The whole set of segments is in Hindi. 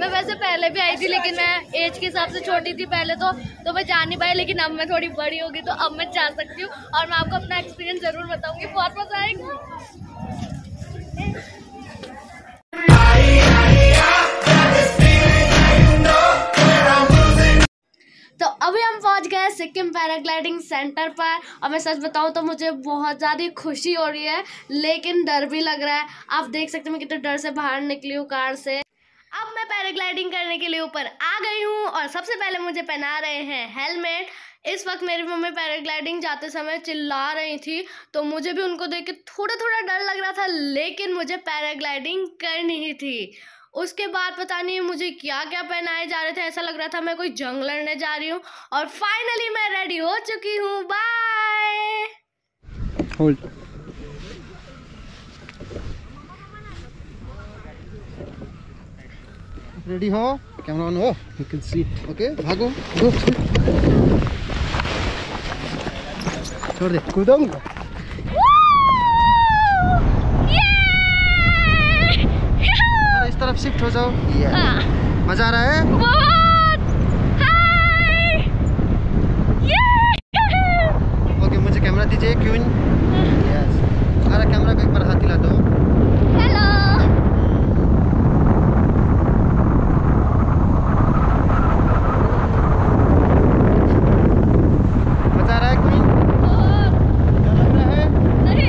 मैं वैसे पहले भी आई थी, लेकिन मैं एज के हिसाब से छोटी थी पहले तो मैं जा नहीं पाई, लेकिन अब मैं थोड़ी बड़ी होगी तो अब मैं जा सकती हूँ और मैं आपको अपना एक्सपीरियंस जरूर बताऊंगी। बहुत मजा आएगा। तो अभी हम पहुंच गए सिक्किम पैराग्लाइडिंग सेंटर पर और मैं सच बताऊं तो मुझे बहुत ज़्यादा खुशी हो रही है, लेकिन डर भी लग रहा है। आप देख सकते हैं मैं कितने डर से बाहर निकली हूँ कार से। अब मैं पैराग्लाइडिंग करने के लिए ऊपर आ गई हूँ और सबसे पहले मुझे पहना रहे हैं हेलमेट। इस वक्त मेरी मम्मी पैराग्लाइडिंग जाते समय चिल्ला रही थी तो मुझे भी उनको देख के थोड़ा थोड़ा डर लग रहा था, लेकिन मुझे पैराग्लाइडिंग करनी ही थी। उसके बाद पता नहीं मुझे क्या क्या पहनाए जा रहे थे, ऐसा लग रहा था मैं कोई जंग लड़ने जा रही हूँ और फाइनली मैं रेडी हो चुकी हूँ। बाय। होल्ड। रेडी हो? कैमरा ऑन हो? You can see. ओके, भागो। छोड़ दे, कूदूंगा। तरफ शिफ्ट हो जाओ। हाँ। मजा आ रहा है बहुत। हाय। ओके, मुझे कैमरा दीजिए। क्वीन। यस। अरे कैमरा को एक बार हाथ हिला दो। हेलो। मजा आ रहा है क्वीन? डर लग रहा है? नहीं।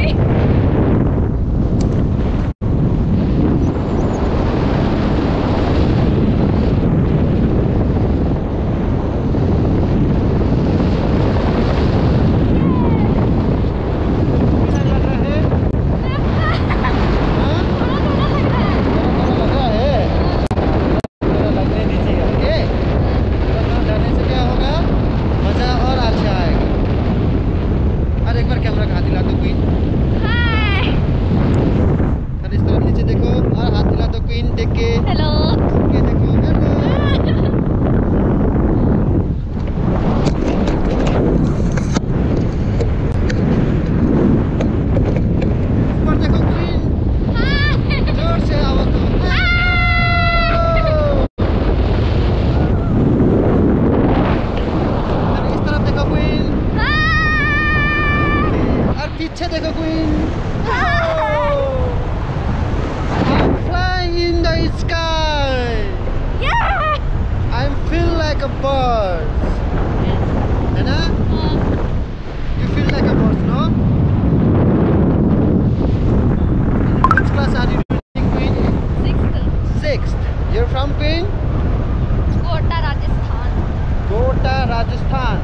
Rajasthan.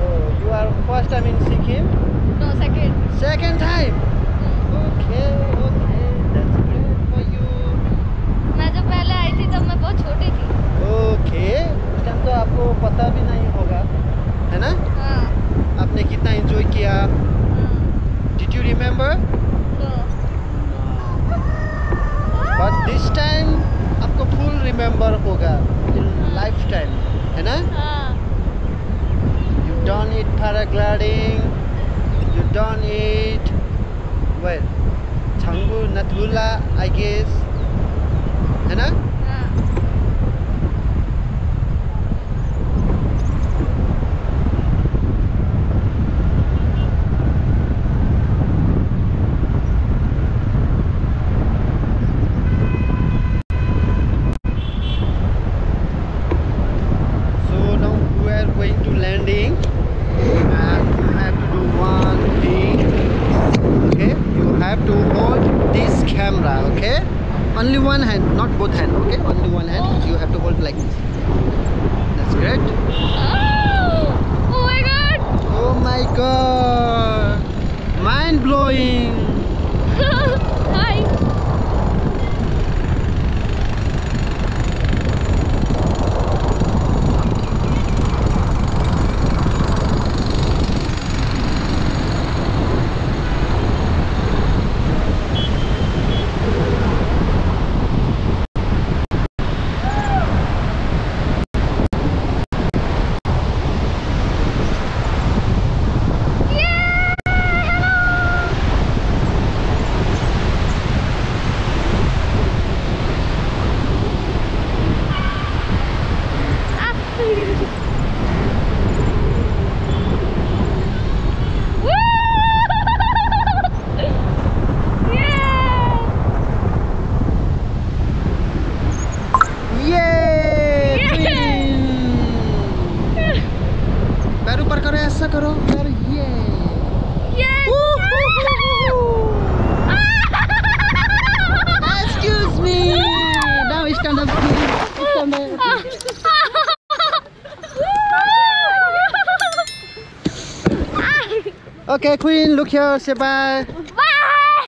Oh, you are first time in Sikkim? No, second. Second time? Okay, okay. That's great for you. मैं जब पहले आई थी तब मैं बहुत छोटी थी. Okay. उस टाइम तो आपको पता भी नहीं होगा, है ना? हाँ. आपने कितना enjoy किया? Did you remember? No. But this time आपको full remember होगा in lifetime, है ना? You don't need paragliding. You don't need well, Changu Natula, I guess. Anna? Only one hand, not both hand, okay? Only one hand. You have to hold like this. That's great. Oh! Oh my god! Oh my god! Mind blowing! Hi! Okay, Queen, look here, say bye. Bye.